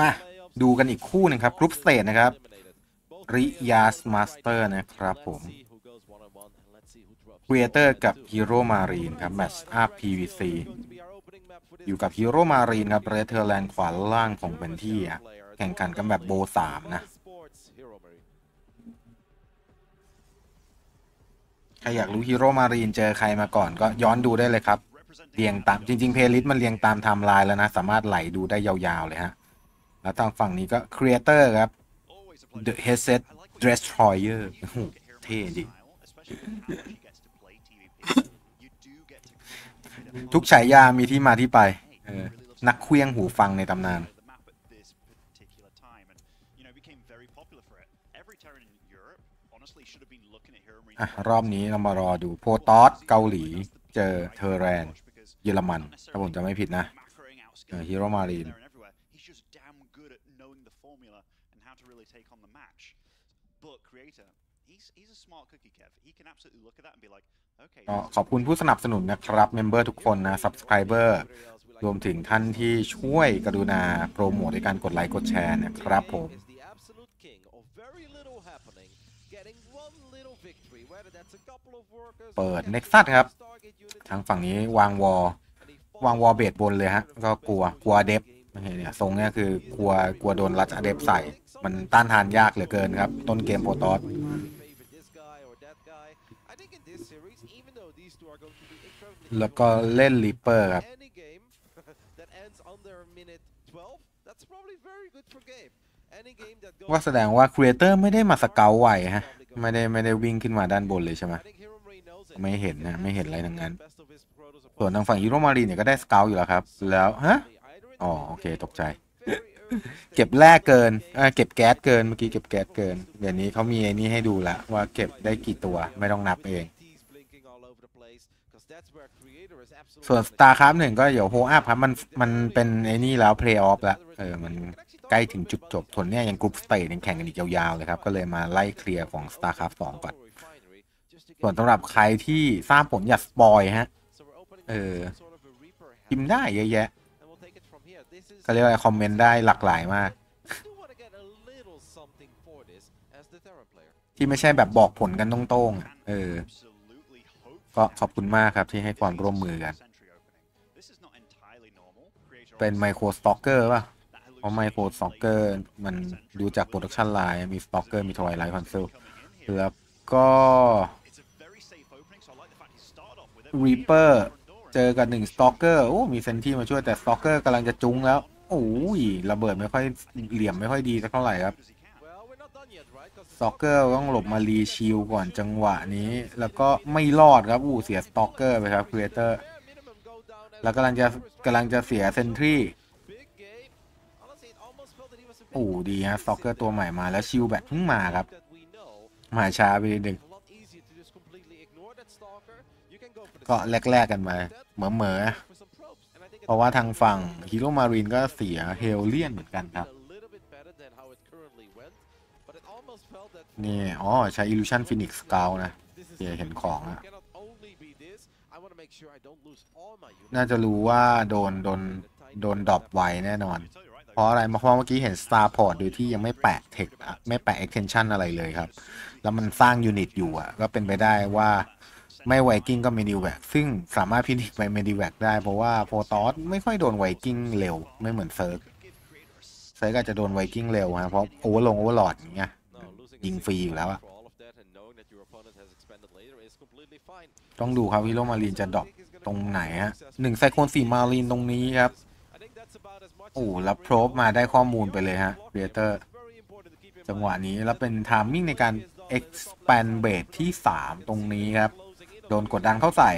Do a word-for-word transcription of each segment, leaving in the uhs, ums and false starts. มาดูกันอีกคู่หนึ่งครับกรุ๊ปสเตจนะครับริยาสมาสเตอร์นะครับผม Creator กับ Heromarine ครับ Match Up พี วี ซี อยู่กับ Heromarine ครับ Returnland ขวาล่างของเป็นที่แข่งขันกันแบบโบสามนะใครอยากรู้ Heromarine เจอใครมาก่อนก็ย้อนดูได้เลยครับเรียงตามจริงๆเพลย์ลิสต์มันเรียงตามไทม์ไลน์แล้วนะสามารถไหลดูได้ยาวๆเลยฮะแล้วทางฝั่งนี้ก็ Creator ครับThe Headset Destroyer เท่ดิทุกฉายามีที่มาที่ไปนักเครื่องหูฟังในตำนานรอบนี้เรามารอดูโพตอสเกาหลีเจอเทอร์แรนเยอรมันถ้าผมจะไม่ผิดนะฮีโร่มารีนขอบคุณผู้สนับสนุนนะครับเมมเบอร์ทุกคนนะ Subscriber รวมถึงท่านที่ช่วยกรุณาโปรโมทในการกดไลค์กดแชร์นะครับผมเปิด Nexus ครับทางฝั่งนี้วางวอลวางวอลเบสบนเลยฮะก็กลัวกลัวเดฟเนี่ยทรงเนี่ยคือกลัวกลัวโดนรัดเดฟใส่มันต้านทานยากเหลือเกินครับต้นเกมโปรตอสแล้วก็เล่นลิเปอร์ครับว่าแสดงว่าครีเอเตอร์ไม่ได้มาสเกลไหวฮะไม่ได้ไม่ได้วิ่งขึ้นมาด้านบนเลยใช่ไหมไม่เห็นนะไม่เห็นอะไรทั้งนั้นส่วนทางฝั่งฮีโร่มารีเนี่ยก็ได้สเกลอยู่แล้วครับแล้วฮะอ๋อโอเคตกใจเก็บแร่เกินเก็บแก๊สเกินเมื่อกี้เก็บแก๊สเกินเดี๋ยวนี้เขามีไอ้นี่ให้ดูละว่าเก็บได้กี่ตัวไม่ต้องนับเองส่วน Starcraft หนึ่งก็เดี๋ยวโฮอัพครับมันมันเป็นไอ้นี่แล้วเพลย์ออฟละเออมันใกล้ถึงจุดจบทนเนี่ยยังกรุ๊ปสเตจยังแข่งกันอีกยาวๆเลยครับก็เลยมาไล่เคลียร์ของ Starcraft สองก่อนส่วนสำหรับใครที่ทราบผลอย่าสปอยฮะเออพิมพ์ได้เยอะแยะก็เรียกว่าคอมเมนต์ได้หลากหลายมากที่ไม่ใช่แบบบอกผลกันตรงๆเออก็ขอบคุณมากครับที่ให้ความร่วมมือกันเป็นไมโครสต็อกเกอร์ป่ะเพราะไมโครสต็อกเกอร์มันดูจากโปรดักชันไลน์มีสต็อกเกอร์มีทวายไลท์คอนโซลแล้วก็รีเปอร์เจอกันหนึ่งสต็อกเกอร์โอ้มีเซนที่มาช่วยแต่สต็อกเกอร์กำลังจะจุ้งแล้วโอ้ยระเบิดไม่ค่อยเหลี่ยมไม่ค่อยดีสักเท่าไหร่ครับสต็อกเกอร์ต้องหลบมารีชิลก่อนจังหวะนี้แล้วก็ไม่รอดครับอู้เสียสต็อกเกอร์ไปครับครีเอเตอร์แล้วกำลังจะกำลังจะเสียเซนทรีโอ้ดีฮะสต็อกเกอร์ตัวใหม่มาแล้วชิลแบตเพิ่งมาครับมาช้าไปนิดนึงก็แลกๆ ก, กันมาเหม่อๆเพราะว่าทางฝั่งฮีโร่มารีนก็เสียเฮลเลียนเหมือนกันครับนี่อ๋อใช้ Illusion Phoenix Scout นะเห็นของนะน่าจะรู้ว่าโดนโดนโดนดรอปไวแน่นอนเพราะอะไรเพราะเมื่อกี้เห็น Starport โดยที่ยังไม่แปะเทคไม่แปะ Extension อะไรเลยครับแล้วมันสร้างยูนิตอยู่อ่ะก็เป็นไปได้ว่าไม่ไวกิ้งก็เมดิแวกซึ่งสามารถพินิจไปเมดิแวกได้เพราะว่าโพตอสไม่ค่อยโดนไวกิ้งเร็วไม่เหมือนเซิร์กเซิร์กอาจจะโดนไวกิ้งเร็วฮะเพราะโอเวอร์ลงโอเวอร์หลอดอย่างเงี้ยยิงฟรีอยู่แล้วอะต้องดูครับวิโรมารีนจะดรอปตรงไหนฮะหนึ่งไซโคลนสี่มารีนตรงนี้ครับโอ้แล้วโพรบมาได้ข้อมูลไปเลยฮะเรเตอร์จังหวะนี้แล้วเป็นไทมิ่งในการ expand base ที่สามตรงนี้ครับโดนกดดันเข้าใส่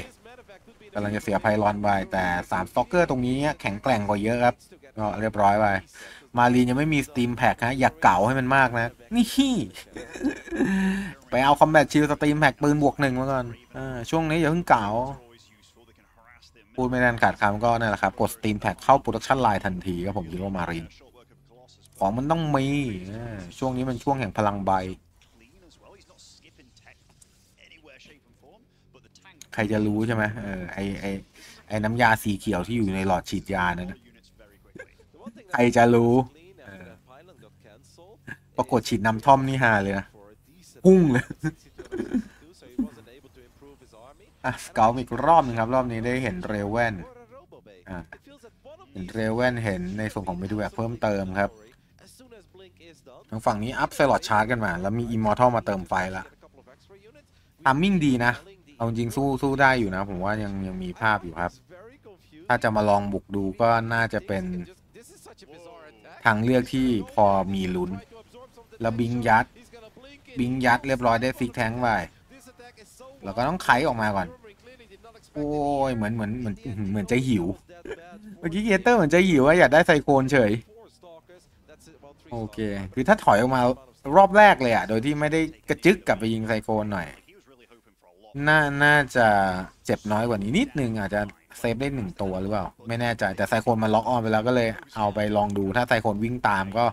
กำลังจะเสียไพลอนไปแต่สามสต็อกเกอร์ตรงนี้แข็งแกร่งกว่าเยอะครับก็เรียบร้อยไปมารีนยังไม่มีสตีมแพ็กฮะอยากเก่าให้มันมากนะนี่ไปเอาคอมแบทชิลสตีมแพ็กปืนบวกหนึ่งมาก่อนช่วงนี้อย่าเพิ่งเก่าพูดไม่ทันขาดคำก็นั่นแหละครับกดสตีมแพ็กเข้าโปรดักชั่นไลน์ทันทีครับผมคิดว่ามารีนของมันต้องมีช่วงนี้มันช่วงแห่งพลังใบใครจะรู้ใช่ไหมเออไอไอ ไอ้น้ำยาสีเขียวที่อยู่ในหลอดฉีดยานั่นนะใครจะรู้ปรากฏฉีดน้ำท่อมนี่ฮาเลยนะพุ่งเลยอ่ะสเกลอีกรอบนึงครับรอบนี้ได้เห็นเรเว่นอ่ะเห็นเรเว่นเห็นในส่วนของเมดูแวกเพิ่มเติมครับทางฝั่งนี้อัพสล็อตชาร์จกันมาแล้วมีอิมมอร์ทัลมาเติมไฟละทามมิ่งดีนะเอาจริงสู้สู้ได้อยู่นะผมว่ายังยังมีภาพอยู่ครับถ้าจะมาลองบุกดูก็น่าจะเป็นทางเลือกที่พอมีลุ้นแล้วบิงยัดบิงยัดเรียบร้อยได้ซิกแทงไปแล้วก็ต้องไขออกมาก่อนโอ้ยเหมือนเหมือนเหมือนเหมือนจะหิวเมื่อกี้เกเตอร์เหมือนจะหิวว่าอยากได้ไซโคลเฉยโอเคคือถ้าถอยออกมารอบแรกเลยอ่ะโดยที่ไม่ได้กระจึกกลับไปยิงไซโคลหน่อยน่าน่าจะเจ็บน้อยกว่านี้นิดนึงอาจจะเซฟได้หนึ่งตัวหรือเปล่าไม่แน่ใจแต่ไซโคลมันล็อกออนไปแล้วก็เลยเอาไปลองดูถ้าไซโคลวิ่งตามก็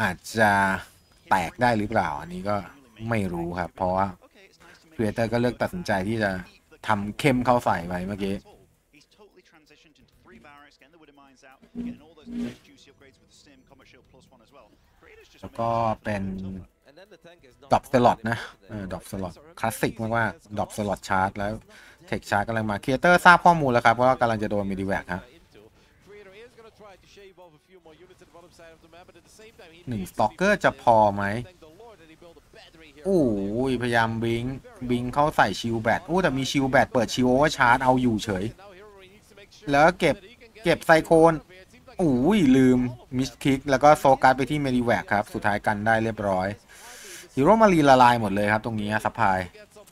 อาจจะแตกได้หรือเปล่าอันนี้ก็ไม่รู้ครับเพราะว่า Creator ก็เลือกตัดสินใจที่จะทำเข้มเข้าใส่ไปเมื่อกี้แล้วก็เป็นดอปสล็อตนะดอปสล็อตคลาสสิกมากว่าดอปสล็อตชาร์จแล้วเทคชาร์จกำลังมา Creator ทราบข้อมูลแล้วครับว่ากำลังจะโดนมีดีแวกครับหนึ่งสต็อกเกอร์จะพอไหมโอ้ยพยายามบิงบิงเข้าใส่ชิลแบตโอ้แต่มีชิลแบตเปิดชิลโอเวอร์ชาร์จเอาอยู่เฉยแล้วเก็บเก็บไซโคลนโอ้ยลืมมิสคิกแล้วก็โฟกัสไปที่เมดิแวกครับสุดท้ายกันได้เรียบร้อยฮีโร่มารีละลายหมดเลยครับตรงนี้ซัพพลาย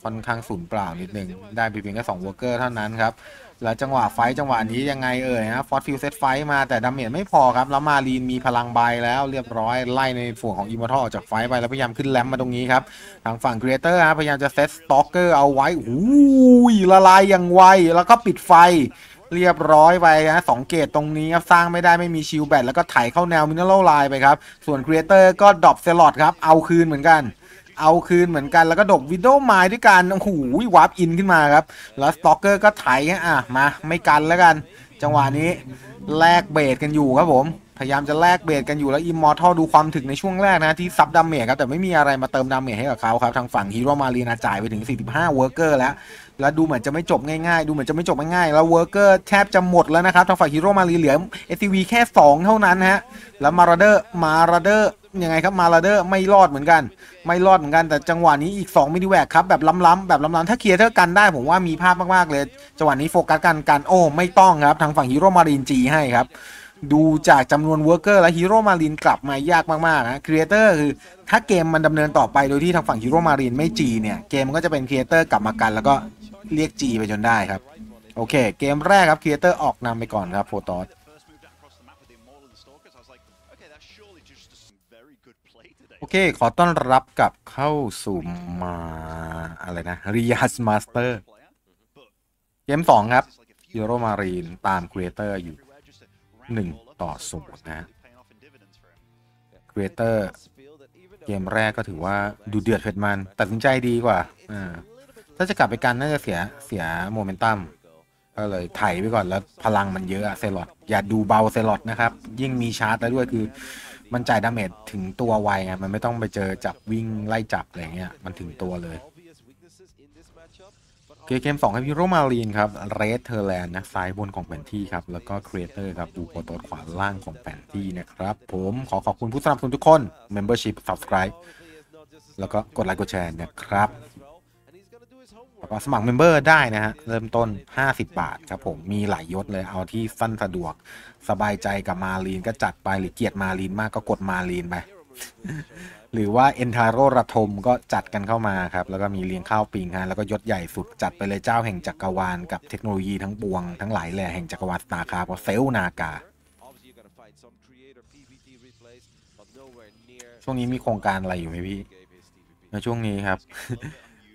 ค่อนข้างสูญเปล่านิดนึงได้เพียงแค่สองวอร์เกอร์เท่านั้นครับแล้วจังหวะไฟจังหวะนี้ยังไงเอ่ยนะฟอสฟิลเซตไฟมาแต่ดาเมจไม่พอครับแล้วมารีนมีพลังใบแล้วเรียบร้อยไล่ในฝูงของอิมมอร์ทัลออกจากไฟไปแล้วพยายามขึ้นแรมมาตรงนี้ครับทางฝั่ง Creator ฮะพยายามจะเซตสต็อกเกอร์เอาไว้โอ้ยละลายอย่างไวแล้วก็ปิดไฟเรียบร้อยไปนะสองเกตตรงนี้ครับสร้างไม่ได้ไม่มีชิลแบตแล้วก็ไถเข้าแนวมินเนอรัลไลน์ไปครับส่วน Creator ก็ดรอปเซลอดครับเอาคืนเหมือนกันเอาคืนเหมือนกันแล้วก็ดกวิดโดไม้ด้วยกันโอ้โหวาร์ปอินขึ้นมาครับแล้วสต็อกเกอร์ก็ไถอ่ะมาไม่กันแล้วกันจังหวะนี้แลกเบสกันอยู่ครับผมพยายามจะแลกเบสกันอยู่แล้วอิมมอร์ทัลดูความถึงในช่วงแรกนะที่ซับดาเมจครับแต่ไม่มีอะไรมาเติมดาเมจให้กับเขาครับทางฝั่งฮีโร่มารีนาจ่ายไปถึงสี่สิบห้าเวิร์กเกอร์แล้วแล้วดูเหมือนจะไม่จบง่ายๆดูเหมือนจะไม่จบง่ายๆแล้วเวิร์กเกอร์แทบจะหมดแล้วนะครับทางฝั่งฮีโร่มารีเหลือ เอส ซี วี แค่สองเท่านั้นฮะแล้วมาราเดอร์มาราเดอร์ยังไงครับมาราเดอร์ไม่รอดเหมือนกันไม่รอดเหมือนกันแต่จังหวะนี้อีกสองมินิแวกครับแบบล้ำๆแบบล้ำๆถ้าเคลียร์เท่ากันได้ผมว่ามีภาพมากๆเลยจังหวะนี้โฟกัสกันกันโอ้ไม่ต้องครับทางฝั่งฮีโร่มารีนจีให้ครับดูจากจำนวนเวิร์กเกอร์และฮีโร่มารีนกลับมายากมากๆนะครีเอเตอร์คือถ้าเกมมันดำเนินต่อไปโดยที่ทางฝั่งฮีโร่มารีนไม่จีเนี่ยเกมมันก็จะเป็นครีเอเตอร์กลับมากันแล้วก็เรียกจีไปจนได้ครับโอเคเกมแรกครับครีเอเตอร์ออกนำไปก่อนครับโฟตอสโอเคขอต้อนรับกับเข้าสู่มาอะไรนะริยาสมาสเตอร์เกมสองครับฮีโร่มารีนตามครีเอเตอร์อยู่หนึ่งต่อศูนย์นะครีเอเตอร์เกมแรกก็ถือว่าดูเดือดเผ็ดมันตัดสินใจดีกว่าถ้าจะกลับไปกันน่าจะเสียเสียโมเมนตัมก็เลยไถไปก่อนแล้วพลังมันเยอะอะเซลอดอย่าดูเบาเซลอดนะครับยิ่งมีชาร์จแล้วด้วยคือมันจ่ายดาเมจถึงตัวไวไงมันไม่ต้องไปเจอจับวิ่งไล่จับอะไรเงี้ยมันถึงตัวเลยเกมสองครับฮีโร่มารีนครับเรดเทอร์แลนด์นะซ้ายบนของแผนที่ครับแล้วก็ครีเอเตอร์ครับดูโปรโตขวาล่างของแผนที่นะครับผมขอขอบคุณผู้สนับสนุนทุกคน Membership Subscribe แล้วก็กดไลค์กดแชร์นะครับสมัคร Member ได้นะฮะเริ่มต้นห้าสิบบาทครับผมมีหลายยศเลยเอาที่สั้นสะดวกสบายใจกับมารีนก็จัดไปหรือเกลียดมารีนมากก็กดมารีนไปหรือว่าเอนทาโรระทมก็จัดกันเข้ามาครับแล้วก็มีเลี้ยงข้าวปิงฮะแล้วก็ยศใหญ่สุดจัดไปเลยเจ้าแห่งจักรวาลกับเทคโนโลยีทั้งปวงทั้งหลายแหล่แห่งจักรวาล Starcraft เซลนากาช่วงนี้มีโครงการอะไรอยู่ไหมพี่ในช่วงนี้ครับ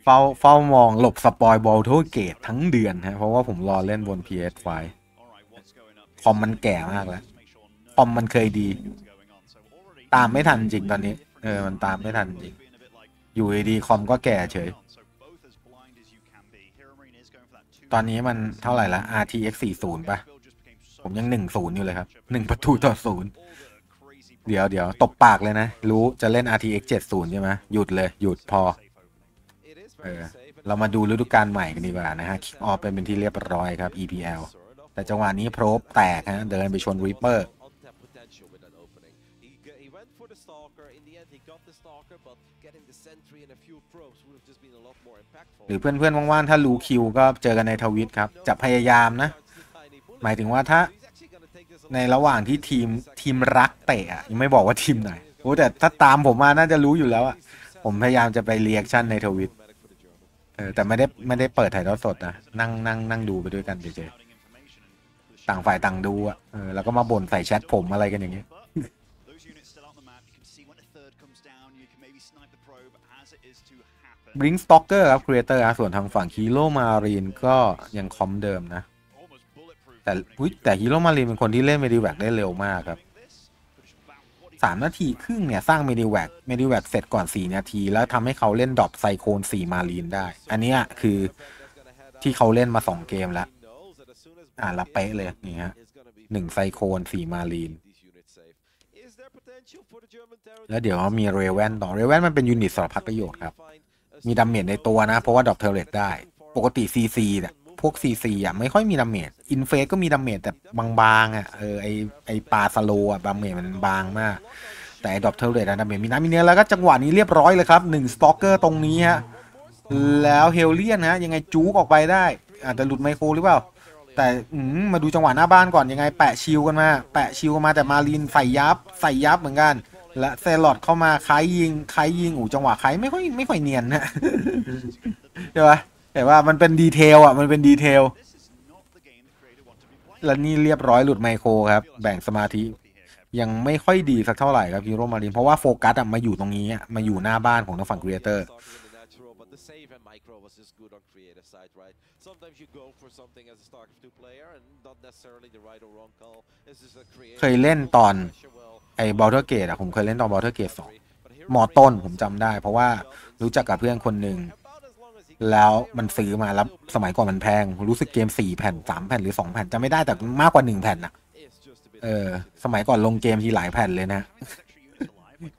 เฝ้าเฝ้ามองหลบสปอยบอลทัวเกตทั้งเดือนฮะเพราะว่าผมรอเล่นบน พี เอส ไฟว์ คอมมันแก่มากแล้วคอมมันเคยดีตามไม่ทันจริงตอนนี้เออมันตามไม่ทันจริงอยู่ดีคอมก็แก่เฉย ตอนนี้มันเท่าไหร่ละ อาร์ ที เอ็กซ์ สี่สิบ ป่ะผมยังหนึ่งศูนย์อยู่เลยครับหนึ่งประตูต่อศูนย์เดี๋ยวเดี๋ยวตบปากเลยนะรู้จะเล่น อาร์ ที เอ็กซ์ เจ็ดสิบใช่ไหมหยุดเลยหยุดพอเออเรามาดูฤดูกาลใหม่กันดีกว่านะฮะคิกออฟเป็นเป็นที่เรียบร้อยครับ อี พี แอล แต่จังหวะนี้โพรบแตกฮะเดินไปชนรีเปอร์หรือเพื่อนๆว่างๆถ้ารู้คิวก็เจอกันในทวิตครับจะพยายามนะหมายถึงว่าถ้าในระหว่างที่ทีมทีมรักเตะยังไม่บอกว่าทีมไหนโอ้แต่ถ้าตามผมมาน่าจะรู้อยู่แล้วอ่ะผมพยายามจะไปเรีแอคชั่นในทวิตเออแต่ไม่ได้ไม่ได้เปิดถ่ายทอดสดนะนั่งนั่งนั่งดูไปด้วยกันเฉยๆต่างฝ่ายต่างดูอ่ะเออแล้วก็มาบ่นใส่แชทผมอะไรกันอย่างเงี้ยบลิงสต็อกเกอร์ครับ Creator ส่วนทางฝั่ง Heromarine ก็ยังคอมเดิมนะแต่แต่ Heromarine เป็นคนที่เล่น Medivac ได้เร็วมากครับสามนาทีครึ่งเนี่ยสร้าง Medivac Medivac เสร็จก่อนสี่นาทีแล้วทำให้เขาเล่นดรอปไซโคลนสี่ Marine ได้อันนี้คือที่เขาเล่นมาสองเกมแล้วอ่าละเป๊ะเลยนี่ฮะหนึ่งไซโคลนสี่ Marineแล้วเดี๋ยวมีเรเวนต่อเรเวนมันเป็นยูนิตสารพัดประโยชน์ครับมีดัมเมจในตัวนะเพราะว่าดรอปเทอร์เรตได้ปกติ ซี ซี เนี่ยพวก ซี ซี อ่ะไม่ค่อยมีดัมเมจอินเฟสก็มีดัมเมจแต่บางๆอ่ะเออไอไอปลาสโลอ่ะดัมเมจมันบางมากแต่ดรอปเทอร์เรตดัมเมจมีน้ำมีเนื้อแล้วก็จังหวะนี้เรียบร้อยเลยครับหนึ่งสต็อกเกอร์ตรงนี้ฮะแล้วเฮลเลียนฮะยังไงจู๊กออกไปได้อาจจะหลุดไมโครหรือเปล่าแต่มาดูจังหวะหน้าบ้านก่อนยังไงแปะชิวกันมาแปะชิวกันมาแต่มารีนใส่ยับใส่ยับเหมือนกันและเซลอดเข้ามาใครยิงใครยิงอู๋จังหวะใครไม่ค่อยไม่ค่อยเนียนนะใช่ไหมแต่ว่ามันเป็นดีเทลอ่ะมันเป็นดีเทลและนี่เรียบร้อยหลุดไมโครครับแบ่งสมาธิยังไม่ค่อยดีสักเท่าไหร่ครับฮีโร่มารีนเพราะว่าโฟกัสอ่ะมาอยู่ตรงนี้มาอยู่หน้าบ้านของทางฝั่งครีเอเตอร์The save and micro was just good on creator side, right? Sometimes you go for something as a Starcraft two player and not necessarily the right or wrong call. It's just a creator. เคยเล่นตอนไอ้บอลเทอร์เกตอะผมเคยเล่นตอนบอลเทอร์เกตสองมอต้นผมจำได้เพราะว่ารู้จักกับเพื่อนคนหนึ่งแล้วมันซื้อมาแล้วสมัยก่อนมันแพงรู้สึกเกมสี่แผ่นสามแผ่นหรือสองแผ่นจะไม่ได้แต่มากกว่าหนึ่งแผ่นนะเออสมัยก่อนลงเกมทีหลายแผ่นเลยนะ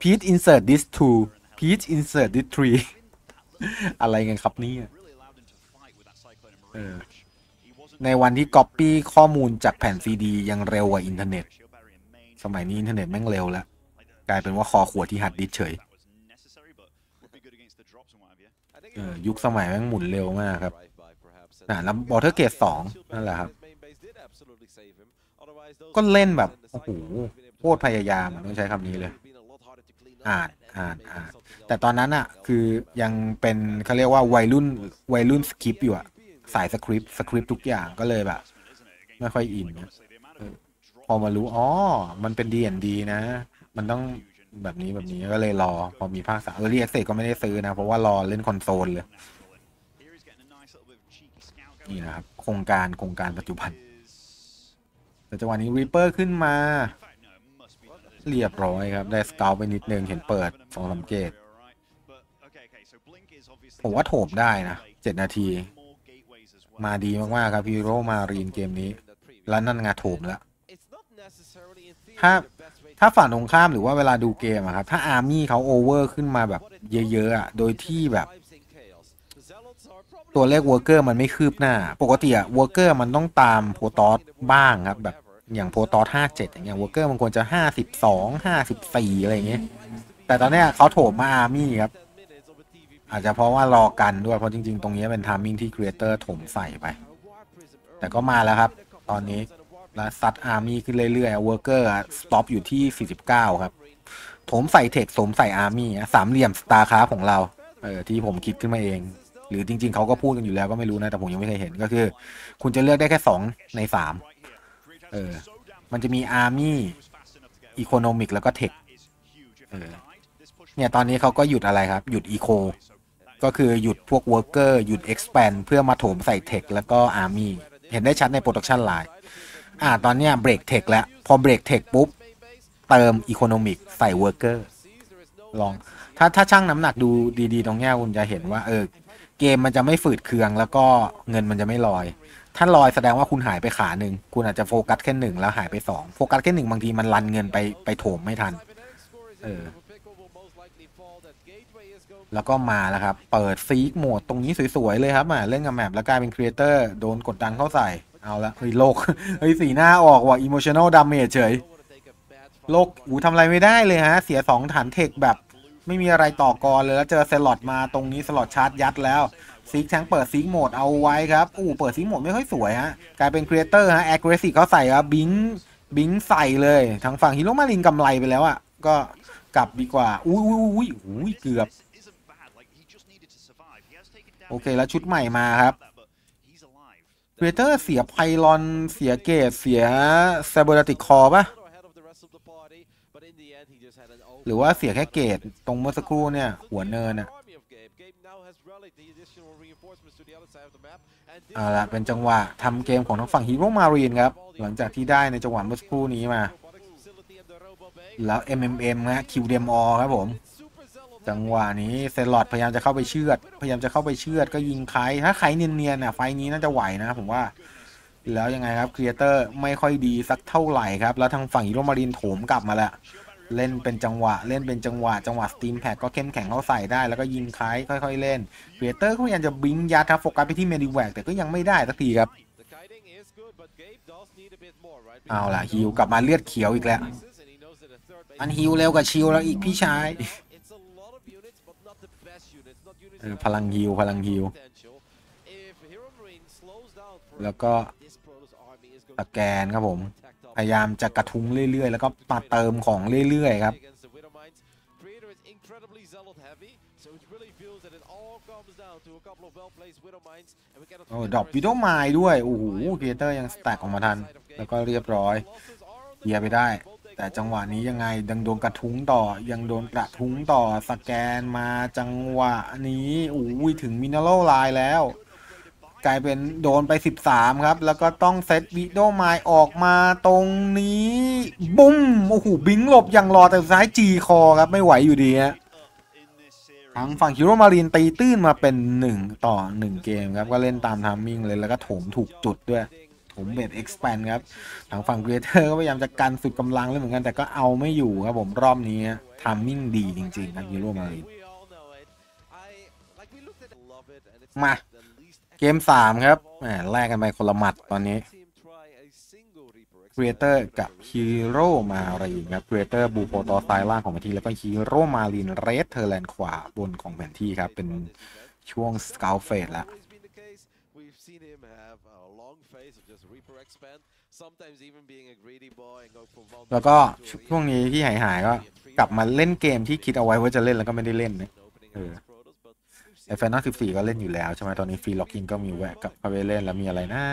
Please insert this two Please insert this threeอะไรกันครับนี่ในวันที่ก๊อปปี้ข้อมูลจากแผ่นซีดียังเร็วกว่าอินเทอร์เน็ตสมัยนี้อินเทอร์เน็ตแม่งเร็วแล้วกลายเป็นว่าคอขวดที่หัดดิสเฉยยุคสมัยแม่งหมุนเร็วมากครับแล้วบอลเทอร์เกตสองนั่นแหละครับก็เล่นแบบโอ้โหโคตรพยายามต้องใช้คำนี้เลยอ่านอ่านอ่านแต่ตอนนั้นอ่ะคือยังเป็นเขาเรียกว่าวัยรุ่นวัยรุ่นสคริปต์อยู่อ่ะสายสคริปต์สคริปต์ทุกอย่างก็เลยแบบไม่ค่อยอินพอมารู้อ๋อมันเป็นดีแอนดีนะมันต้องแบบนี้แบบนี้ก็เลยรอพอมีภาคสามเออรีแอคเซสก็ไม่ได้ซื้อนะเพราะว่ารอเล่นคอนโซลเลยนี่นะครับโครงการโครงการปัจจุบันแต่จังหวะนี้รีเปอร์ขึ้นมาเรียบร้อยครับได้สเกลไปนิดนึงเห็นเปิดสองสามเกตผมว่าโถมได้นะเจ็ดนาทีมาดีมากๆครับฮีโร่มารีนเกมนี้แล้วนั่นงาโถมแล้วถ้าถ้าฝั่งตรงข้ามหรือว่าเวลาดูเกมอะครับถ้าอาร์มี่เขาโอเวอร์ขึ้นมาแบบเยอะๆอะโดยที่แบบตัวเลขวอร์เกอร์มันไม่คืบหน้าปกติอะวอร์เกอร์มันต้องตามโพตอสบ้างครับแบบอย่างโพตอห้าเจ็ดอย่างเงี้ยวอร์เกอร์มันควรจะห้าสิบสองห้าสิบสี่อะไรอย่างเงี้ยแต่ตอนนี้เขาโถมมาอาร์มี่ครับอาจจะเพราะว่ารอกันด้วยเพราะจริงๆตรงนี้เป็นทามมิ่งที่ครีเอเตอร์ถมใส่ไปแต่ก็มาแล้วครับตอนนี้แล้วซัดอาร์มี่ขึ้นเรื่อยๆวอร์เกอร์สต็อปอยู่ที่สี่สิบเก้าครับถมใส่เทคสมใส่อาร์มี่สามเหลี่ยมสตาร์คราฟของเราเออที่ผมคิดขึ้นมาเองหรือจริงๆเขาก็พูดกันอยู่แล้วก็ไม่รู้นะแต่ผมยังไม่เคยเห็นก็คือคุณจะเลือกได้แค่สองในสามเออมันจะมีอาร์มี่อีโคโนมิกแล้วก็เทคเออเนี่ยตอนนี้เขาก็หยุดอะไรครับหยุดอีโคก็คือหยุดพวกวอร์เกอร์หยุด expand เพื่อมาโถมใส่เทคแล้วก็อาร์มี่เห็นได้ชัดในโปรดักชันไลน์อ่าตอนเนี้ยเบรกเทคแล้วพอเบรกเทคปุ๊บเติมอีโคโนมิกใส่วอร์เกอร์ลองถ้าถ้าชั่งน้ำหนักดูดีๆตรงเนี้ยคุณจะเห็นว่าเออเกมมันจะไม่ฝืดเคืองแล้วก็เงินมันจะไม่ลอย ถ้าลอยแสดงว่าคุณหายไปขาหนึ่งคุณอาจจะโฟกัสแค่หนึ่งแล้วหายไปสองโฟกัสแค่หนึ่งบางทีมันรันเงินไปไปโถมไม่ทันเออแล้วก็มาแล้วครับเปิดซีกโหมดตรงนี้สวยๆเลยครับมาเล่นกับแมปแล้วกลายเป็น Creator โดนกดดันเข้าใส่เอาละเฮ้ยโลกเฮ้ยสีหน้าออกว่ะ Emotional Damage เฉยโลกอูทำอะไรไม่ได้เลยฮะเสียสองฐานเทคแบบไม่มีอะไรต่อกรเลยแล้วเจอสล็อตมาตรงนี้สล็อตชาร์จยัดแล้วซีกแทงเปิดซีกโหมดเอาไว้ครับอู้เปิดซีกโหมดไม่ค่อยสวยฮะกลายเป็น Creator ฮะ Aggressive เขาใส่ครับบิงบิงใส่เลยทางฝั่ง Heromarine กำไรไปแล้วอ่ะก็กลับดีกว่าอุ้ยอุ้ยอุ้ยอุ้ยเกือบโอเคแล้วชุดใหม่มาครับครีเอเตอร์เสียไพลอนเสียเกตเสียไซเบอร์ติกคอป่ะหรือว่าเสียแค่เกตตรงเมื่อสักครู่เนี่ยหัวเนินอ่ะเอาละเป็นจังหวะทำเกมของทางฝั่ง Heromarine ครับหลังจากที่ได้ในจังหวะเมื่อสักครู่นี้มาแล้ว เอ็ม เอ็ม เอ็ม นะคิวเดมอครับผมจังหวะนี้เซลลอดพยายามจะเข้าไปเชือดพยายามจะเข้าไปเชือดก็ยิงใครถ้าใครเนียนๆน่ะไฟนี้น่าจะไหวนะผมว่าแล้วยังไงครับครีเอเตอร์ไม่ค่อยดีสักเท่าไหร่ครับแล้วทางฝั่งHeromarineโถมกลับมาแล้วเล่นเป็นจังหวะเล่นเป็นจังหวะจังหวะสตีมแพดก็เข้มแข็งเข้าใส่ได้แล้วก็ยิงใครค่อยๆเล่นครีเอเตอร์ก็พยายามจะบิงยัดครับโฟกัสไปที่เมดิแวกแต่ก็ยังไม่ได้สักทีครับเอาล่ะฮิวกลับมาเลือดเขียวอีกแล้วอันฮิวเร็วกว่าชิวแล้วอีกพี่ชายพลังฮิวพลังฮิวแล้วก็ตะแกนครับผมพยายามจะกระทุ้งเรื่อยๆแล้วก็มาเติมของเรื่อยๆครับโอ้ดรอปวิดโดไมล์ด้วยโอ้โหครีเอเตอร์ยังสแต็กออกมาทันแล้วก็เรียบร้อยเยียไปได้แต่จังหวะนี้ยังไงยังโดนกระทุ้งต่อยังโดนกระทุ้งต่อสแกนมาจังหวะนี้อุ้ยถึงมินาโร่ไลน์แล้วกลายเป็นโดนไปสิบสามครับแล้วก็ต้องเซตวิโดไมล์ออกมาตรงนี้บุ้มโอ้โหบิงหลบอย่างรอแต่ซ้ายจีคอครับไม่ไหวอยู่ดีฮะทางฝั่งHeromarineตีตื้นมาเป็นหนึ่งต่อหนึ่งเกมครับก็เล่นตามทามมิ่งเลยแล้วก็โถมถูกจุดด้วยผมเบ็ด expand ครับทางฝั่ง Creator ก็พยายามจะกันสุดกำลังเลยเหมือนกันแต่ก็เอาไม่อยู่ครับผมรอบนี้ทามมิ่งดีจริงๆนะHeromarineมาเกมสามครับแลกกันไปคนละหมัดตอนนี้ Creator กับ Heromarine ครับ Creator บูโปต่อซ้ายล่างของแผนที่แล้วก็ Heromarine เรดเทอร์แลนด์ขวาบนของแผนที่ครับเป็นช่วง Scout Phase แล้วแล้วก็ช่วงนี้ที่หายหายก็กลับมาเล่นเกมที่คิดเอาไว้ว่าจะเล่นแล้วก็ไม่ได้เล่นนะเออไอแฟนนอตสิบสี่ก็เล่นอยู่แล้วใช่ไหมตอนนี้ฟรีล็อกกิ้งก็มีแวะกลับมาไปเล่นแล้วมีอะไรนะ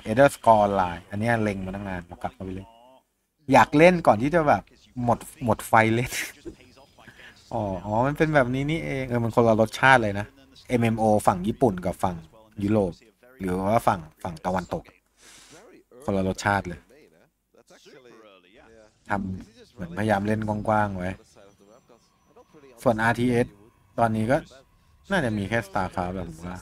เอเดอร์สกอร์ไลน์อันนี้เล็งมาตั้งนานกลับมาไปเล่นอยากเล่นก่อนที่จะแบบหมดหมดไฟเล่นอ๋ออ๋อมันเป็นแบบนี้นี่เองเออมันคนละรสชาติเลยนะ เอ็ม เอ็ม โอ ฝั่งญี่ปุ่นกับฝั่งยุโรปหรือว่าฝั่งฝั่งตะวันตกคนละรสชาติเลยทำเหมือนพยายามเล่นกว้างๆไว้ส่วน อาร์ ที เอส ตอนนี้ก็น่าจะมีแค่ Starcraft แบบผมว่า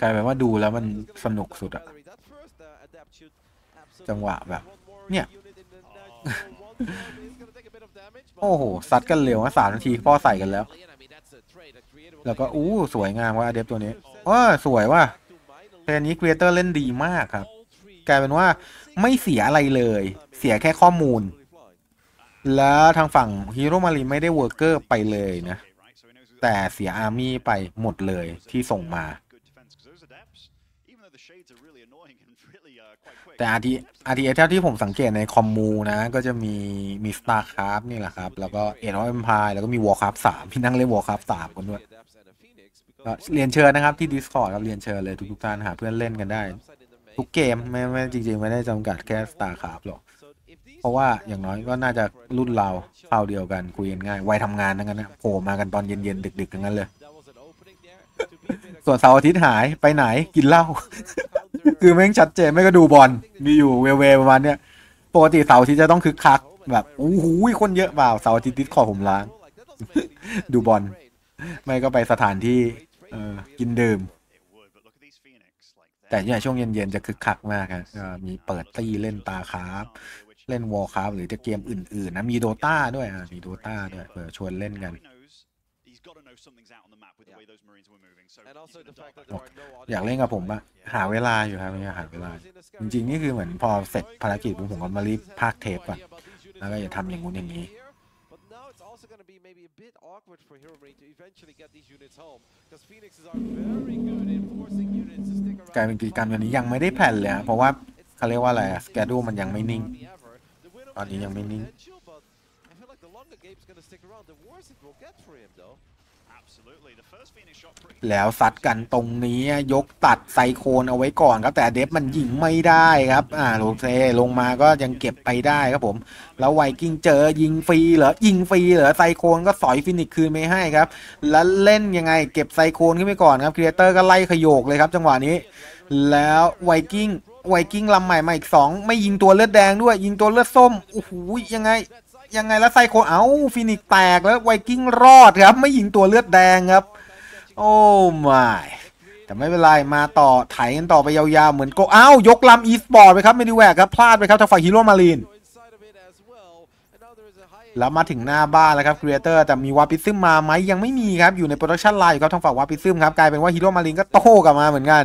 การแบบว่าดูแล้วมันสนุกสุดอะจังหวะแบบเนี่ยโอ้โหซัดกันเร็วมาสามนาทีพ่อใส่กันแล้วแล้วก็อู้สวยงามว่าเดฟตัวนี้ว้าสวยว่าเทนนี้ครีเอเตอร์เล่นดีมากครับกลายเป็นว่าไม่เสียอะไรเลยเสียแค่ข้อมูลแล้วทางฝั่งHeromarineไม่ได้เวิร์กเกอร์ไปเลยนะแต่เสียอาร์มี่ไปหมดเลยที่ส่งมาแต่ อาร์ ที เอส เท่าที่ผมสังเกตในคอมมูนะก็จะมีมี Starcraft นี่แหละครับแล้วก็ Age of Empire แล้วก็มี Warcraft สามพี่นั่งเล่น Warcraft สามกันด้วยเรียนเชิญนะครับที่ Discord ครับเรียนเชิญเลยทุกๆท่านหาเพื่อนเล่นกันได้ทุกเกมไม่ไม่จริงๆไม่ได้จำกัดแค่ Starcraft หรอกเพราะว่าอย่างน้อยก็น่าจะรุ่นเราเท่าเดียวกันคุยกันง่ายวัยทำงานทั้งนั้นนะโผล่มากันตอนเย็นๆดึกๆทั้งนั้นเลยส่วนเสาร์อาทิตย์หายไปไหนกินเหล้าคือแม่งชัดเจนไม่ก็ดูบอลมีอยู่เวเวประมาณเนี้ยปกติเสาร์อาทิตย์จะต้องคึกคักแบบโอ้โหคนเยอะเปล่าเสาร์อาทิตย์ดิสคอร์ดผมล้าง ดูบอลไม่ก็ไปสถานที่เออกินดื่มแต่เนี่ยช่วงเย็นๆจะคึกคักมากครับมีเปิดตีเล่นตาครับเล่นวอลครับหรือจะเกมอื่นๆนะมีโดตาด้วยมีโดตาด้วยเออชวนเล่นกันอยากเล่นกับผมอะหาเวลาอยู่ครับไม่หาเวลาจริงๆนี่คือเหมือนพอเสร็จภารกิจผมก็มารีบพากเทปก่อนแล้วก็จะทำอย่างงู้นอย่างนี้การเป็นกิจกรรมอย่างนี้ยังไม่ได้แพลนเลยเพราะว่าเขาเรียกว่าอะไรสเกดูมันยังไม่นิ่งตอนนี้ยังไม่นิ่งแล้วสัดกันตรงนี้ยกตัดไซโคนเอาไว้ก่อนครับแต่เดฟมันยิงไม่ได้ครับอ่าโรเซลงมาก็ยังเก็บไปได้ครับผมแล้วไวกิ้งเจอยิงฟรีเหรอยิงฟรีเหรอไซโคนก็สอยฟินิกซ์คืนไม่ให้ครับแล้วเล่นยังไงเก็บไซโคนขึ้นไปก่อนครับ Creator ก็ไล่ขยโยกเลยครับจังหวะนี้แล้วไวกิ้งไวกิ้งลำใหม่มาอีกสองไม่ยิงตัวเลือดแดงด้วยยิงตัวเลือดส้มโอ้โหยังไงยังไงแล้วไซโคนเอ้าฟินิกซ์แตกแล้วไวกิ้งรอดครับไม่ยิงตัวเลือดแดงครับโอ้ไม่แต่ไม่เป็นไรมาต่อไถกันต่อไปยาวๆเหมือนโกอ้าวยกลำอีสปอร์ตไปครับไม่ได้แหวกครับพลาดไปครับทางฝั่งฮีโร่มารีนแล้วมาถึงหน้าบ้านแล้วครับครีเอเตอร์แต่มีวาปิซึมมาไหมยังไม่มีครับอยู่ในโปรดักชันไลน์อยู่ครับทางฝั่งวาปิซึมครับกลายเป็นว่าฮีโร่มารีนก็โต้กลับมาเหมือนกัน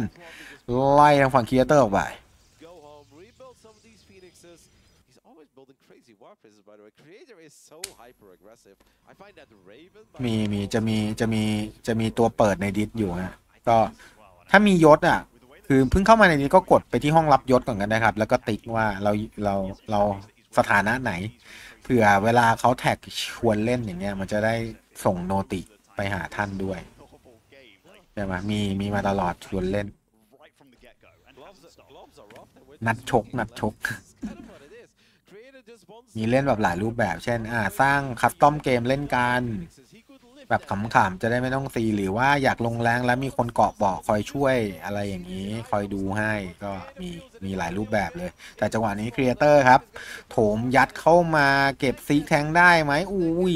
ไล่ทางฝั่งครีเอเตอร์ออกไปมีมีจะมีจะมีจะมีตัวเปิดในดิสอยู่นะก็ถ้ามียศอ่ะคือเพิ่งเข้ามาในนี้ก็กดไปที่ห้องรับยศก่อนกันนะครับแล้วก็ติ๊กว่าเราเราเราสถานะไหนเผื่อเวลาเขาแท็กชวนเล่นอย่างเงี้ยมันจะได้ส่งโนติไปหาท่านด้วยใช่ไหมมีมีมาตลอดชวนเล่นนัดชกนัดชกมีเล่นแบบหลายรูปแบบเช่นอ่าสร้างคัสตอมเกมเล่นกันแบบขำๆจะได้ไม่ต้องซีหรือว่าอยากลงแรงแล้วมีคนเกาะบอกคอยช่วยอะไรอย่างนี้คอยดูให้ก็มีมีหลายรูปแบบเลยแต่จังหวะนี้ครีเอเตอร์ครับโถมยัดเข้ามาเก็บซีแทงได้ไหมอุ้ย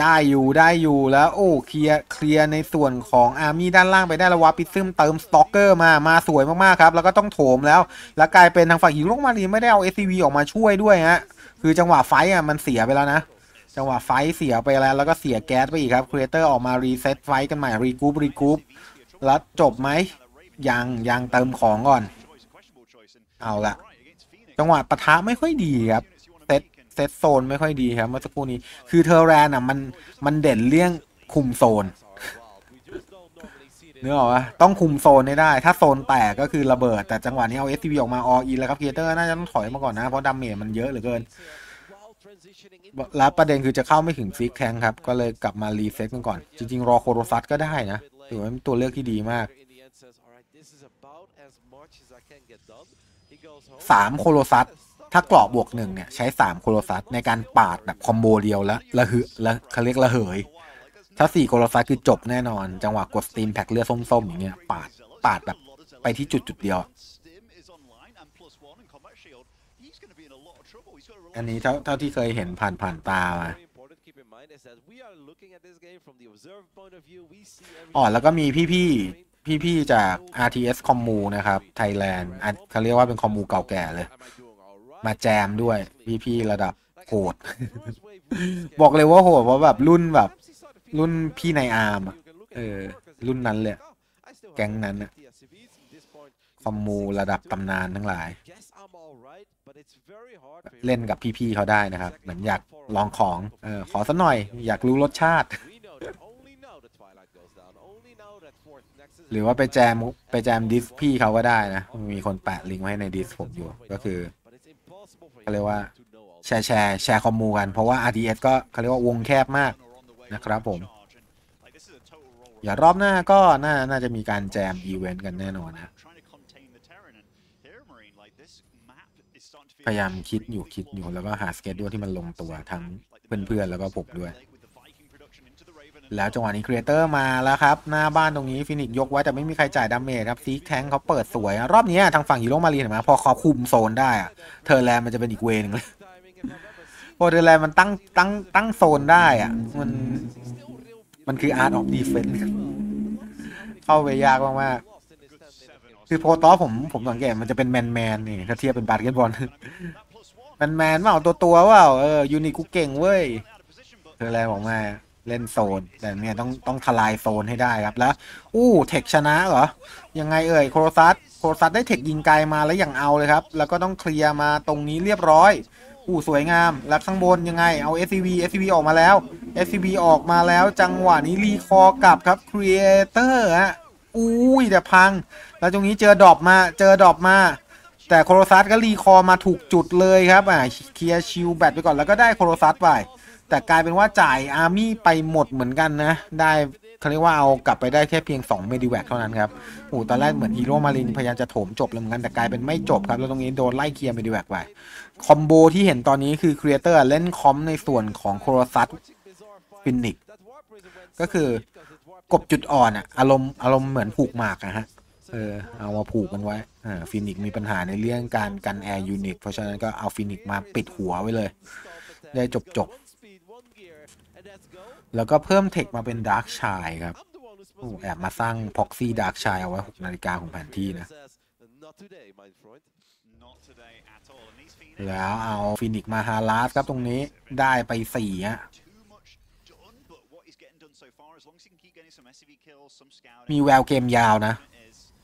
ได้อยู่ได้อยู่แล้วโอ้เคลียร์เคลียร์ในส่วนของอาร์มี่ด้านล่างไปได้แล้ววาปิซึมเติมสต็อกเกอร์มามาสวยมากๆครับแล้วก็ต้องโถมแล้วแล้วกลายเป็นทางฝั่งฮีโร่มารีนไม่ได้เอา เอส ซี วี ออกมาช่วยด้วยฮะคือจังหวะไฟอ่ะมันเสียไปแล้วนะจังหวะไฟเสียไปแล้วแล้วก็เสียแก๊สไปอีกครับครีเอเตอร์ออกมารีเซ็ตไฟกันใหม่รีกรุ๊ปรีกรุ๊ปแล้วจบไหมยังยังเติมของก่อนเอาละจังหวะปะทะไม่ค่อยดีครับเซ็ตเซตโซนไม่ค่อยดีครับเมื่อสักครู่นี้คือเทอร์แรนอ่ะมันมันเด่นเรื่องคุมโซนเนื้อว่าต้องคุมโซนได้ถ้าโซนแตกก็คือระเบิดแต่จังหวะนี้เอา เอส ซี วี ออกมาออลอินแล้วครับครีเอเตอร์น่าจะต้องถอยมาก่อนนะเพราะดาเมจมันเยอะเหลือเกินแล้วประเด็นคือจะเข้าไม่ถึงซีกแทงครับก็เลยกลับมารีเซ็ตกันก่อนจริงๆรอโคโรซัสก็ได้นะถือว่าเป็นตัวเลือกที่ดีมากสามโคโรซัสถ้ากรอบบวกหนึ่งเนี่ยใช้สามโคโลซัสในการปาดแบบคอมโบเดียวแล้วระเหือแล้วเขาเรียกระเหยถ้าสี่โคโลซัสคือจบแน่นอนจังหวะกดสตีมแพ็กเลือดส้มๆอย่างเงี้ยปาดปาดแบบไปที่จุดจุดเดียวอันนี้เท่าเท่าที่เคยเห็นผ่านผ่านตามาอ๋อแล้วก็มีพี่ๆพี่ๆจาก อาร์ ที เอส คอมมูนะครับไทยแลนด์เขาเรียกว่าเป็นคอมมูเก่าแก่เลยมาแจมด้วยพี่ๆระดับโหด บอกเลยว่าโหดเพราะแบบรุ่นแบบรุ่นพี่ในอาร์มเออรุ่นนั้นเลยแก๊งนั้นอะคอมมูระดับตำนานทั้งหลายเล่นกับพี่ๆเขาได้นะครับเหมือนอยากลองของเออขอสักหน่อยอยากรู้รสชาติ หรือว่าไปแจมไปแจมดิสพี่เขาก็ได้นะมีคนแปะลิงก์ไว้ในดิสผมอยู่ก็คือเขาเรียกว่าแชร์แชร์แชร์คอมมูกันเพราะว่า อาร์ ที เอส ก็เขาเรียกว่าวงแคบมากนะครับผมอย่ารอบหน้าก็น่าน่าจะมีการแจมอีเวนต์กันแน่นอนนะพยายามคิดอยู่คิดอยู่แล้วก็หาสเกจด้วยที่มันลงตัวทั้งเพื่อนๆแล้วก็ผมด้วยแล้วจังหวะนี้ครีเอเตอร์มาแล้วครับหน้าบ้านตรงนี้ฟินิกซ์ยกไว้แต่ไม่มีใครจ่ายดาเมจครับซีแทงเขาเปิดสวยรอบนี้ทางฝั่งฮีโร่มารีนเห็นไหมพอเขาคุมโซนได้เทอร์แลนด์มันจะเป็นอีกเวนึงเลย โมเดลแลนด์มันตั้งตั้งตั้งโซนได้อ่ะมันมันคืออาร์ตออฟดีเฟนส์เข้าไปยากมากๆคือโพตอผมผมสังเกตมันจะเป็นแมนแมนนี่ถ้าเทียบเป็นบาสเกตบอลแมนแมนว่าตัวตัวว่าเออยูนิคกูเก่งเว้ยเธออะไรบอกมาเล่นโซนแต่เนี่ยต้องต้องทลายโซนให้ได้ครับแล้วอู้เทคชนะเหรอยังไงเอ่ยโครซัสโครซัสได้เทคยิงไกลมาแล้วอย่างเอาเลยครับแล้วก็ต้องเคลียร์มาตรงนี้เรียบร้อยอู้สวยงามแล้วข้างบนยังไงเอา เอส ซี วี เอส ซี วี ออกมาแล้ว เอส ซี วี ออกมาแล้วจังหวะนี้รีคอร์กลับครับ Creator ฮะอู้ยแต่พังแล้วตรงนี้เจอดรอปมาเจอดรอปมาแต่โครซัสก็รีคอร์มาถูกจุดเลยครับอ่าเคลียร์ชิลแบตไปก่อนแล้วก็ได้โครซัสไปแต่กลายเป็นว่าจ่ายอาร์มี่ไปหมดเหมือนกันนะได้เขาเรียกว่าเอากลับไปได้แค่เพียงสองเมดิแวคเท่านั้นครับโอ้ตอนแรกเหมือนฮีโร่มารินพยายามจะโถมจบเลยเหมือนกันแต่กลายเป็นไม่จบครับแล้วตรงนี้โดนไล่เคลียร์เมดิแวคไปคอมโบที่เห็นตอนนี้คือครีเอเตอร์เล่นคอมในส่วนของโครซัสฟินิกก็คือกบจุดอ่อนอะอารมณ์อารมณ์เหมือนผูกหมากนะฮะเออเอามาผูกกันไว้อ่าฟินิกมีปัญหาในเรื่องการกันแอร์ยูนิตเพราะฉะนั้นก็เอาฟินิกมาปิดหัวไว้เลยได้จบจบแล้วก็เพิ่มเทคมาเป็นดาร์กชายครับแอบมาสร้างพ็อกซี่ดาร์กชายเอาไว้หกนาฬิกาของแผนที่นะแล้วเอาฟินิกซ์มาฮาลัสครับตรงนี้ได้ไปสี่ฮะมีแววเกมยาวนะ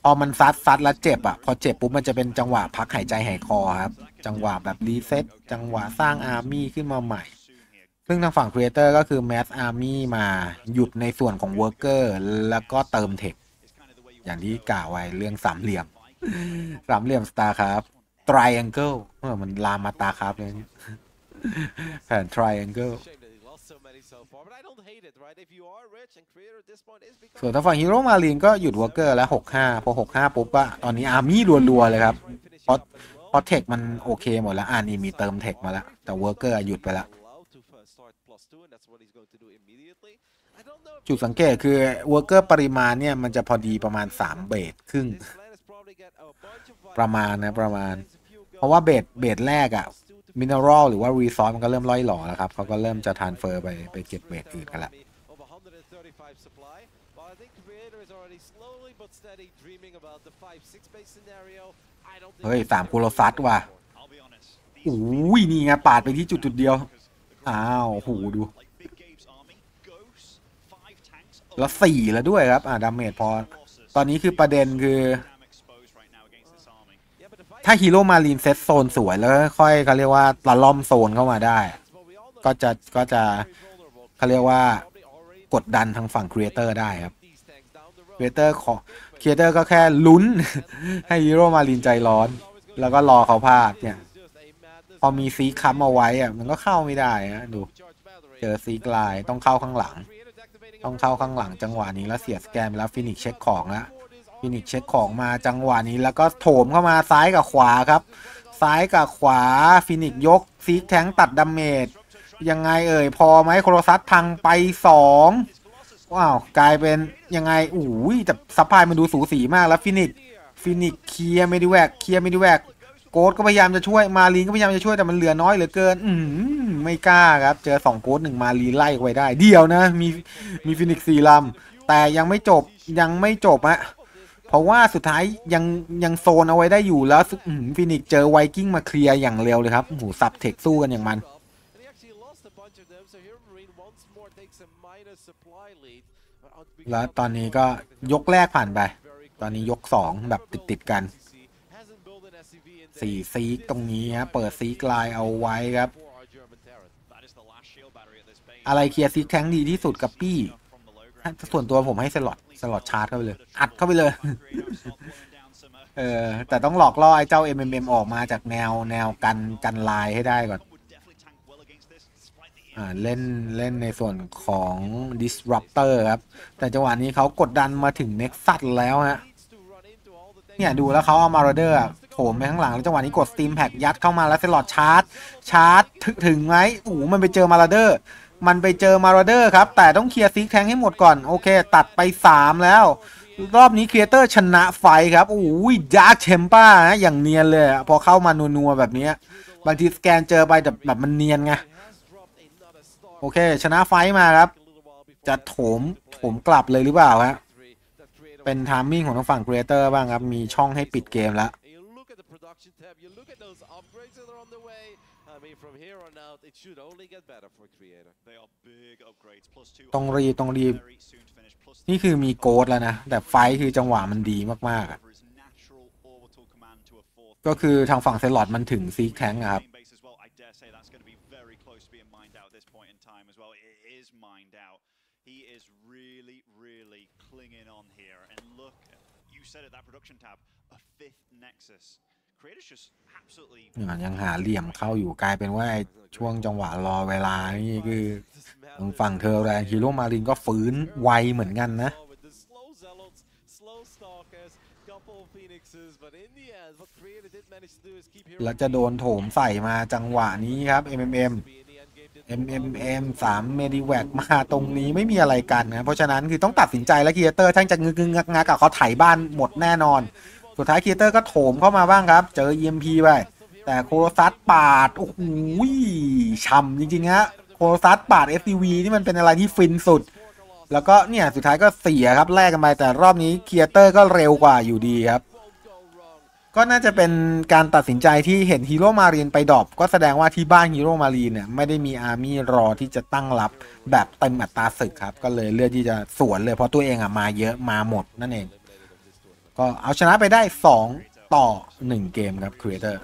พอมันซัดซัดแล้วเจ็บอ่ะพอเจ็บปุ๊บมันจะเป็นจังหวะพักหายใจหายคอครับจังหวะแบบรีเซ็ตจังหวะสร้างอาร์มี่ขึ้นมาใหม่ซึ่งทางฝั่ง Creator ก็คือ Mass Army มาหยุดในส่วนของ Worker แล้วก็เติมเทคอย่างที่กล่าวไว้เรื่องสามเหลี่ยมสามเหลี่ยม Starcraft Triangle มันลามมา Starcraft เลยแผน Triangle ส่วนทางฝั่ง Heromarine ก็หยุด Worker แล้วหกสิบห้าพอหกสิบห้าปุ๊บอะตอนนี้ Army รัวๆเลยครับเพราะเพราะเทคมันโอเคหมดแล้วอ่านี่มีเติมเทคมาแล้วแต่ Worker หยุดไปแล้วจุดสังเกตคือ worker ปริมาณเนี่ยมันจะพอดีประมาณสามเบสครึ่งประมาณนะประมาณเพราะว่าเบสเบสแรกอะ mineral หรือว่า resource มันก็เริ่มล่อยหล่อแล้วครับเขาก็เริ่มจะ transfer ไปไปเก็บเบสอื่นกันละเฮ้ยสามคูโรซัสว่ะอุ้ยนี่ไงปาดไปที่จุดจุดเดียวอ้าวโหดูแล้วสี่แล้วด้วยครับอ่าดาเมจพอตอนนี้คือประเด็นคือถ้าฮีโร่มารีนเซตโซนสวยแล้วค่อยเขาเรียกว่าตะล่อมโซนเข้ามาได้ก็จะก็จะเขาเรียกว่ากดดันทางฝั่งครีเอเตอร์ได้ครับครีเอเตอร์ของครีเอเตอร์ก็แค่ลุ้นให้ฮีโร่มารีนใจร้อนแล้วก็รอเขาพลาดเนี่ยพอมีซีค้ำเอาไว้อ่ะมันก็เข้าไม่ได้นะดูเจอซีกลายต้องเข้าข้างหลังต้องเข้าข้างหลังจังหวะนี้แล้วเสียสแกมแล้วฟินิกซ์เช็คของแล้วฟินิกซ์เช็คของมาจังหวะนี้แล้วก็โถมเข้ามาซ้ายกับขวาครับซ้ายกับขวาฟินิกซ์ยกซีกแทงตัดดาเมจยังไงเอ่ยพอไหมโครซัสพังไปสองว้าวกลายเป็นยังไงอู้ยแต่ซัพพลายมันดูสูสีมากแล้วฟินิกซ์ฟินิกซ์เคลียร์เมดิแวกเคลียร์เมดิแวกโกดก็พยายามจะช่วยมารีนก็พยายามจะช่วยแต่มันเหลือน้อยเหลือเกินอืมไม่กล้าครับเจอสองโกดหนึ่งมารีนไล่ไว้ได้เดียวนะมีมีฟินิกซ์สี่ลำแต่ยังไม่จบยังไม่จบฮะเพราะว่าสุดท้ายยังยังโซนเอาไว้ได้อยู่แล้วฟินิกซ์เจอไวกิ้งมาเคลียร์อย่างเร็วเลยครับโอ้โหสับเทคสู้กันอย่างมันแล้วตอนนี้ก็ยกแรกผ่านไปตอนนี้ยกสองแบบติดติดกันสี่ซีกตรงนี้ฮะเปิดซีกลายเอาไว้ครับอะไรเคลียร์ซีกแทงดีที่สุดกับปี้ส่วนตัวผมให้สล็อตสล็อตชาร์จเข้าไปเลยอัดเข้าไปเลยเออแต่ต้องหลอกล่อไอ้เจ้า เอ็ม เอ็ม เอ็ม ออกมาจากแนวแนวกันกันลายให้ได้ก่อนอ่าเล่นเล่นในส่วนของ disruptor ครับแต่จังหวะนี้เขากดดันมาถึง Nexus แล้วฮะเนี่ยดูแล้วเขาเอามาโรเดอร์โถมไปข้างหลังแล้วจังหวะนี้กดสตีมแพ็กยัดเข้ามาแล้วสล็อตชาร์จชาร์จถึงไหมโอ้มันไปเจอมาโรเดอร์มันไปเจอมาโรเดอร์ครับแต่ต้องเคลียร์ซีแทงให้หมดก่อนโอเคตัดไปสามแล้วรอบนี้ครีเอเตอร์ชนะไฟครับโอ้ยดาร์คเทมป้านะอย่างเนียนเลยพอเข้ามานัวๆแบบนี้บางทีสแกนเจอไปแบบมันเนียนไง โอเคชนะไฟมาครับจะโถมโถมกลับเลยหรือเปล่าฮะเป็นทามมิ่งของทางฝั่ง Creator บ้างครับมีช่องให้ปิดเกมแล้วต้องรีบต้องรีบนี่คือมีโกดแล้วนะแต่ไฟคือจังหวะมันดีมากๆก็คือทางฝั่งเซลล์มันถึงซีแทงครับยังหาเหลี่ยมเข้าอยู่กลายเป็นว่าช่วงจังหวะรอเวลานี่คือทางฝั่งเธอแรงฮีโร่มารินก็ฟื้นไวเหมือนกันนะแล้วจะโดนโถมใส่มาจังหวะนี้ครับ เอ็ม เอ็ม เอ็ม เอ็ม เอ็ม เอ็ม สาม เมดิแวกมาตรงนี้ไม่มีอะไรกันนะเพราะฉะนั้นคือต้องตัดสินใจแล้วCreatorท่านจะงึกงักงักกับเขาไถบ้านหมดแน่นอนสุดท้ายCreatorก็โถมเข้ามาบ้างครับเจอ อี เอ็ม พี ไปแต่โคโรซัสปาดโอ้โหช่ำจริงๆฮะโคโรซัสปาด เอส ซี วี นี่มันเป็นอะไรที่ฟินสุดแล้วก็เนี่ยสุดท้ายก็เสียครับแลกกันไปแต่รอบนี้Creatorก็เร็วกว่าอยู่ดีครับก็น่าจะเป็นการตัดสินใจที่เห็นฮีโร่มารีนไปดรอปก็แสดงว่าที่บ้านฮีโร่มารีนเนี่ยไม่ได้มีอาร์มี่รอที่จะตั้งรับแบบเต็มอัตราศึกครับก็เลยเลือกที่จะสวนเลยเพราะตัวเองอ่ะมาเยอะมาหมดนั่นเองก็เอาชนะไปได้สองต่อหนึ่งเกมครับ Creator